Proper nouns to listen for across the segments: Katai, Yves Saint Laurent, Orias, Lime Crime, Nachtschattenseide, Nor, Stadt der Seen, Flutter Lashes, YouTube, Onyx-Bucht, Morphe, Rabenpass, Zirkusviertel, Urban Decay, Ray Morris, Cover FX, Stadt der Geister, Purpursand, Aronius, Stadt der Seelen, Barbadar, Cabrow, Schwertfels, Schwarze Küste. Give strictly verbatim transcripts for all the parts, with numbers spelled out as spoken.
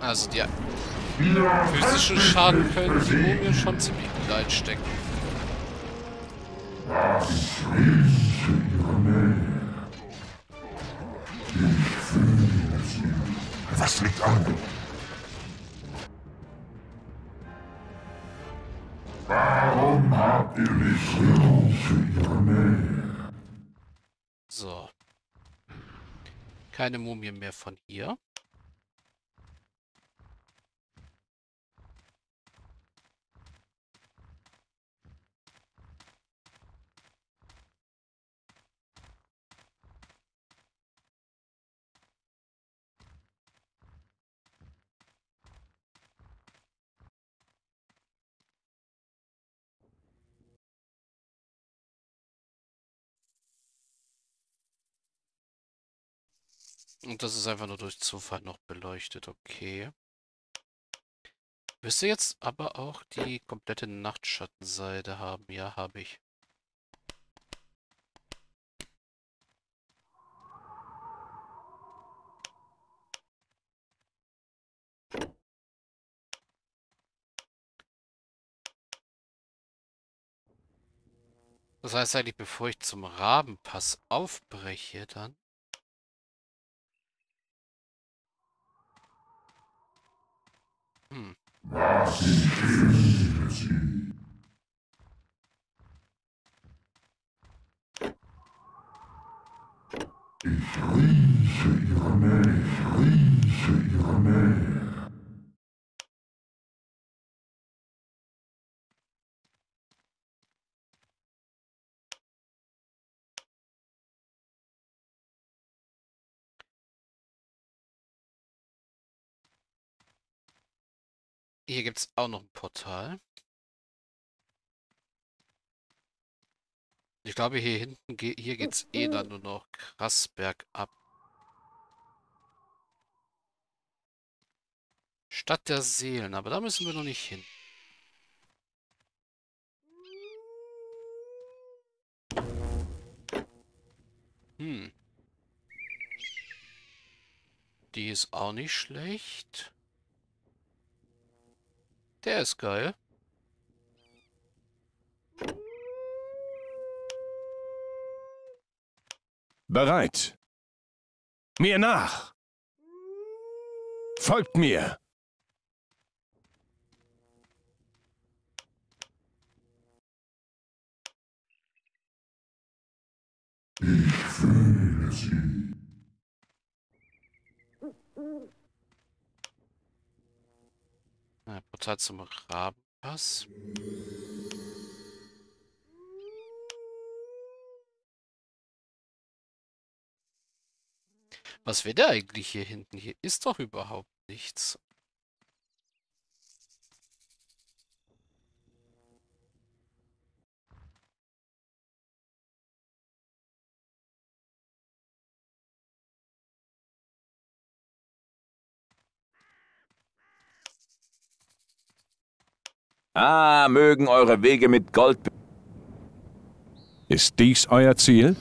Also der physische Schaden können die Mumie schon ziemlich gut einstecken. Was liegt an? Warum habt ihr nicht Rührung für ihre Nähe? So. Keine Mumie mehr von hier. Und das ist einfach nur durch Zufall noch beleuchtet, okay. Müsste jetzt aber auch die komplette Nachtschattenseide haben. Ja, habe ich. Das heißt eigentlich, bevor ich zum Rabenpass aufbreche, dann... Hm. Was ist Sie? Ich rieche ihre Nähe, ich rieche ihre Nähe. Hier gibt es auch noch ein Portal. Ich glaube, hier hinten, hier geht es eh dann nur noch krass bergab. Stadt der Seelen, aber da müssen wir noch nicht hin. Hm. Die ist auch nicht schlecht. Der ist geil. Bereit. Mir nach. Folgt mir. Ich fühle sie. Na, Portal zum Rabenpass. Was wäre da eigentlich hier hinten? Hier ist doch überhaupt nichts. Ah, mögen eure Wege mit Gold... Ist dies euer Ziel?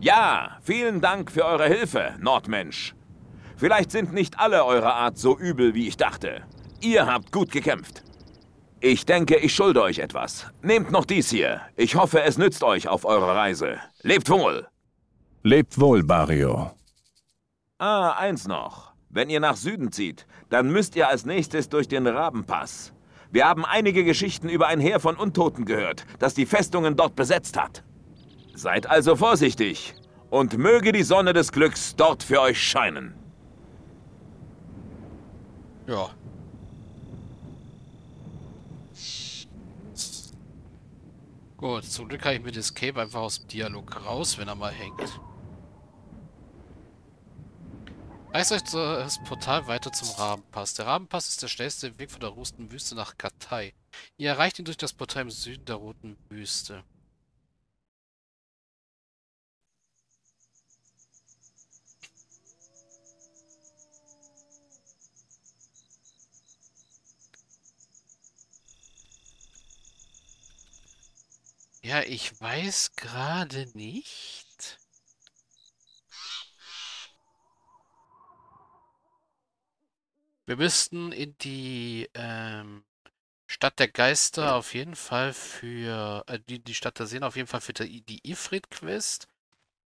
Ja, vielen Dank für eure Hilfe, Nordmensch. Vielleicht sind nicht alle eurer Art so übel, wie ich dachte. Ihr habt gut gekämpft. Ich denke, ich schulde euch etwas. Nehmt noch dies hier. Ich hoffe, es nützt euch auf eurer Reise. Lebt wohl! Lebt wohl, Barrio. Ah, eins noch. Wenn ihr nach Süden zieht, dann müsst ihr als nächstes durch den Rabenpass. Wir haben einige Geschichten über ein Heer von Untoten gehört, das die Festungen dort besetzt hat. Seid also vorsichtig und möge die Sonne des Glücks dort für euch scheinen. Ja. Gut, zum Glück kann ich mir das Cape einfach aus dem Dialog raus, wenn er mal hängt. Reißt euch das Portal weiter zum Rabenpass. Der Rabenpass ist der schnellste Weg von der roten Wüste nach Katai. Ihr erreicht ihn durch das Portal im Süden der roten Wüste. Ja, ich weiß gerade nicht. Wir müssten in die ähm, Stadt der Geister auf jeden Fall für äh, die, die Stadt der Seen auf jeden Fall für die, die Ifrit-Quest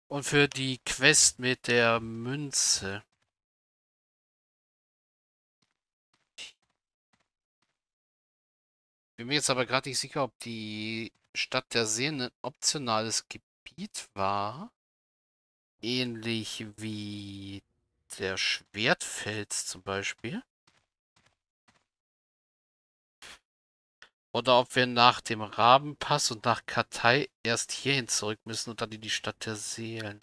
und für die Quest mit der Münze. Bin mir jetzt aber gerade nicht sicher, ob die Stadt der Seen ein optionales Gebiet war. Ähnlich wie der Schwertfels zum Beispiel. Oder ob wir nach dem Rabenpass und nach Katai erst hierhin zurück müssen und dann in die Stadt der Seelen.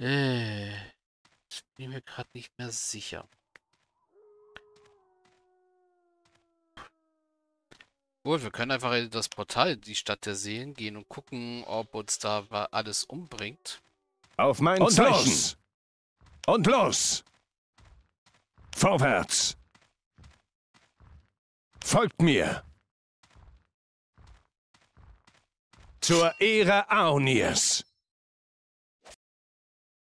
Äh, ich bin mir gerade nicht mehr sicher. Gut, wir können einfach in das Portal in die Stadt der Seelen gehen und gucken, ob uns da alles umbringt. Auf mein Zeichen! Und los! Und los! Vorwärts! Folgt mir! Zur Ehre Aronius!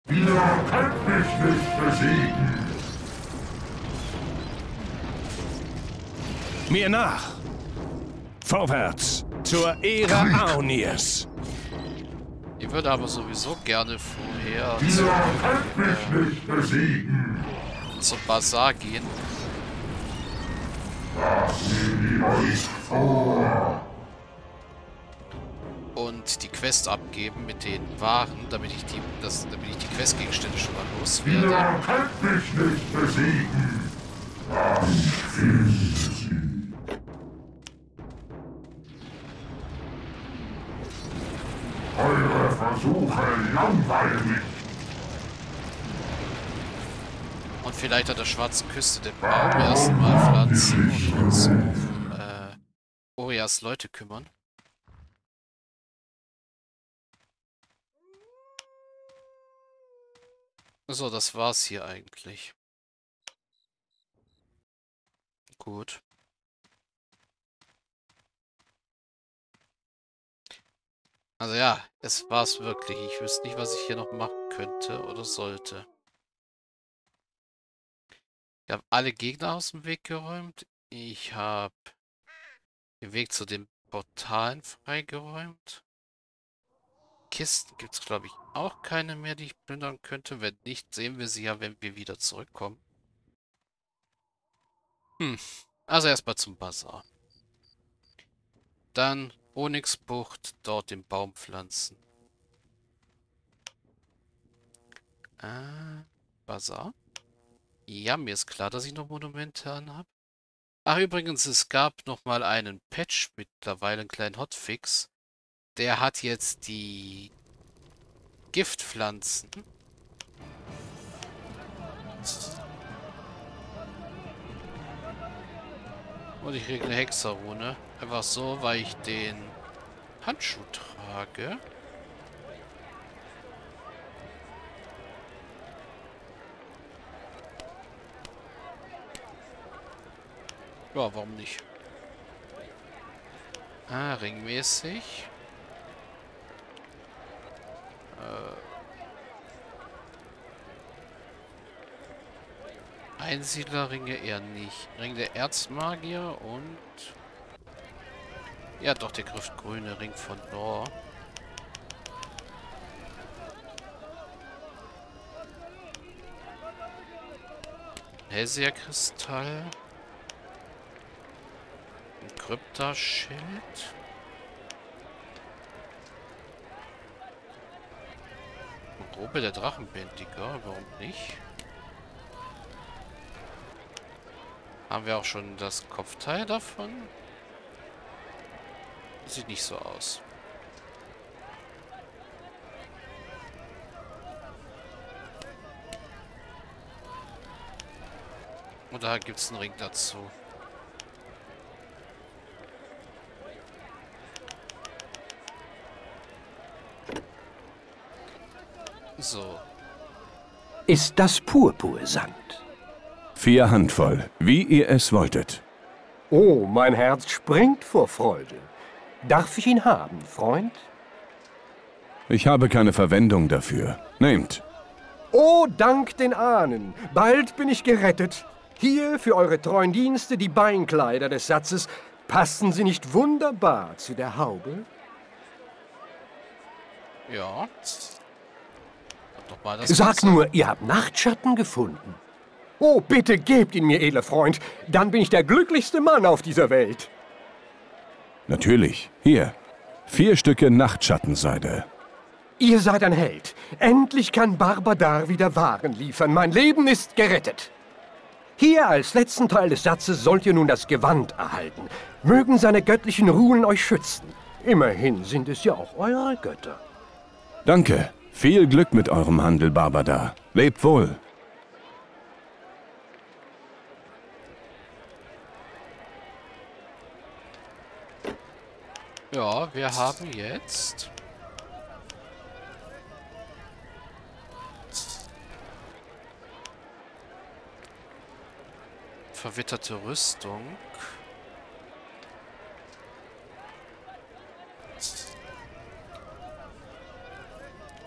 Ihr könnt mich nicht besiegen! Mir nach! Vorwärts! Zur Ehre Aronius! Ich würde aber sowieso gerne vorher ihr zum, könnt mich nicht besiegen! Zum Bazar gehen. Und die Quest abgeben mit den Waren, damit ich die, das, damit ich die Questgegenstände schon mal loswerde. Ihr könnt mich nicht besiegen. Ich will sie. Eure Versuche langweilen mich. Und vielleicht hat der Schwarze Küste den Baum erstmal pflanzen und uns um äh, Orias Leute kümmern. So, das war's hier eigentlich. Gut. Also ja, es war's wirklich. Ich wüsste nicht, was ich hier noch machen könnte oder sollte. Ich habe alle Gegner aus dem Weg geräumt. Ich habe den Weg zu den Portalen freigeräumt. Kisten gibt es, glaube ich, auch keine mehr, die ich plündern könnte. Wenn nicht, sehen wir sie ja, wenn wir wieder zurückkommen. Hm. Also erstmal zum Bazar. Dann Onyx-Bucht, dort den Baum pflanzen. Ah, Bazar. Ja, mir ist klar, dass ich noch Monumente anhabe. Ach übrigens, es gab nochmal einen Patch, mittlerweile einen kleinen Hotfix. Der hat jetzt die Giftpflanzen. Und ich kriege eine Hexerrune. Einfach so, weil ich den Handschuh trage. Ja, warum nicht? Ah, ringmäßig. Äh. Einsiedlerringe eher nicht. Ring der Erzmagier und... Ja, doch, der griffgrüne Ring von Nor. Hellseherkristall. Kryptaschild. Robe der Drachenbändiger, warum nicht? Haben wir auch schon das Kopfteil davon? Sieht nicht so aus. Und da gibt es einen Ring dazu. So. Ist das Purpursand? Vier Handvoll, wie ihr es wolltet. Oh, mein Herz springt vor Freude. Darf ich ihn haben, Freund? Ich habe keine Verwendung dafür. Nehmt. Oh, dank den Ahnen. Bald bin ich gerettet. Hier für eure treuen Dienste die Beinkleider des Satzes. Passen sie nicht wunderbar zu der Haube? Ja. Doch mal das Sagt Ganze. Nur, ihr habt Nachtschatten gefunden. Oh, bitte gebt ihn mir, edler Freund. Dann bin ich der glücklichste Mann auf dieser Welt. Natürlich. Hier. Vier Stücke Nachtschattenseide. Ihr seid ein Held. Endlich kann Barbadar wieder Waren liefern. Mein Leben ist gerettet. Hier als letzten Teil des Satzes sollt ihr nun das Gewand erhalten. Mögen seine göttlichen Ruhen euch schützen. Immerhin sind es ja auch eure Götter. Danke. Viel Glück mit eurem Handel, Barbadar. Lebt wohl. Ja, wir haben jetzt verwitterte Rüstung.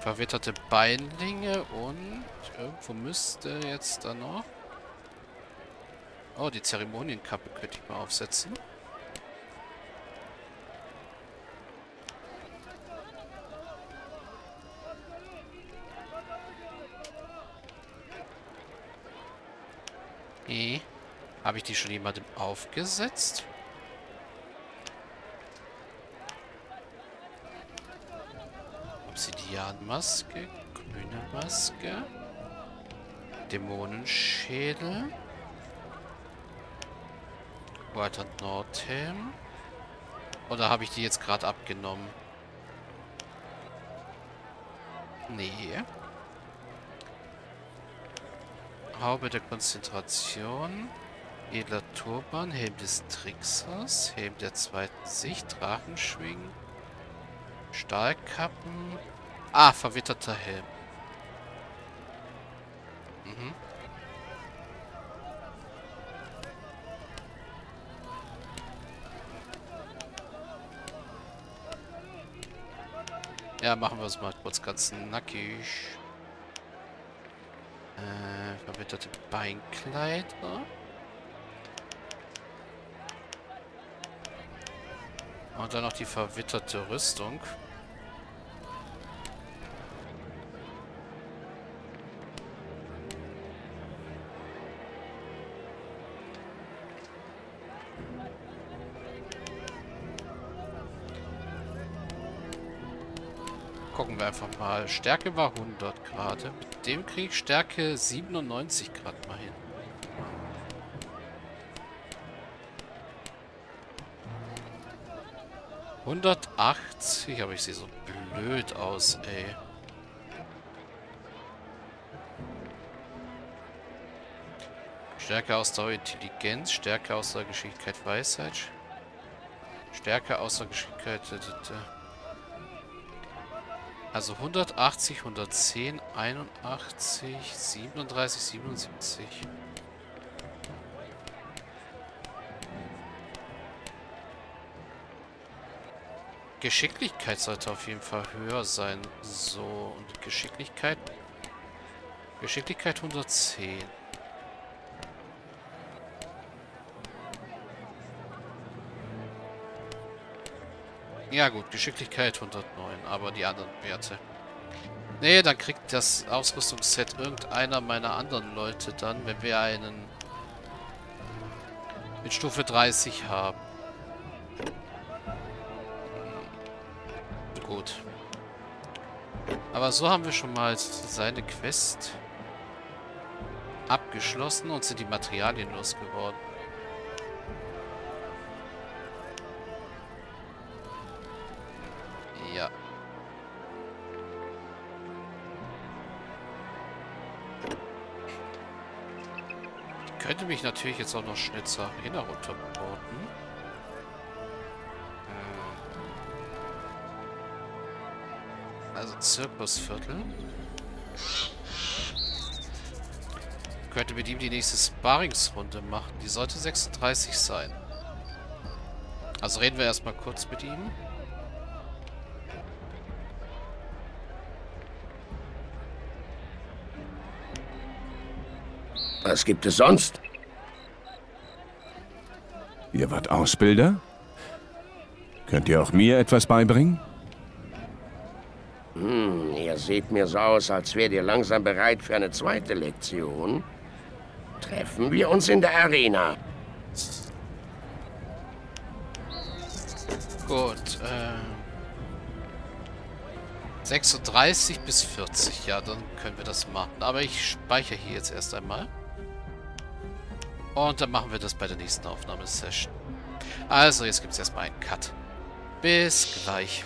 Verwitterte Beinlinge und irgendwo müsste jetzt dann noch... Oh, die Zeremonienkappe könnte ich mal aufsetzen. Nee. Habe ich die schon jemandem aufgesetzt? Obsidianmaske, grüne Maske, Dämonenschädel, White und Nordhelm. Oder habe ich die jetzt gerade abgenommen? Nee. Haube der Konzentration, edler Turban, Helm des Tricksers, Helm der zweiten Sicht, Drachenschwingen, Stahlkappen. Ah, verwitterter Helm. Mhm. Ja, machen wir es mal kurz ganz nackig. Äh, verwitterte Beinkleider. Und dann noch die verwitterte Rüstung. Gucken wir einfach mal. Stärke war hundert gerade. Mit dem kriege ich Stärke siebenundneunzig Grad mal hin. hundertachtzig, aber ich sehe so blöd aus, ey. Stärke, Ausdauer, Intelligenz, Stärke, Ausdauer, Geschicklichkeit, Weisheit. Stärke, Ausdauer, Geschicklichkeit. Also hundertachtzig, hundertzehn, einundachtzig, siebenunddreißig, siebenundsiebzig. Geschicklichkeit sollte auf jeden Fall höher sein. So, und Geschicklichkeit... Geschicklichkeit hundertzehn. Ja gut, Geschicklichkeit hundertneun, aber die anderen Werte. Nee, dann kriegt das Ausrüstungsset irgendeiner meiner anderen Leute dann, wenn wir einen mit Stufe dreißig haben. Gut. Aber so haben wir schon mal seine Quest abgeschlossen und sind die Materialien losgeworden. Ja. Ich könnte mich natürlich jetzt auch noch schnell zur Arena runterborden. Also Zirkusviertel. Ich könnte mit ihm die nächste Sparringsrunde machen. Die sollte sechsunddreißig sein. Also reden wir erstmal kurz mit ihm. Was gibt es sonst? Ihr wart Ausbilder? Könnt ihr auch mir etwas beibringen? Hm, ihr seht mir so aus, als wärt ihr langsam bereit für eine zweite Lektion. Treffen wir uns in der Arena. Gut, äh, sechsunddreißig bis vierzig, ja, dann können wir das machen. Aber ich speichere hier jetzt erst einmal. Und dann machen wir das bei der nächsten Aufnahmesession. Also, jetzt gibt es erstmal einen Cut. Bis gleich.